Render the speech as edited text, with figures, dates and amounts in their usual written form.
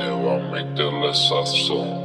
deal, I'll make the list up soon.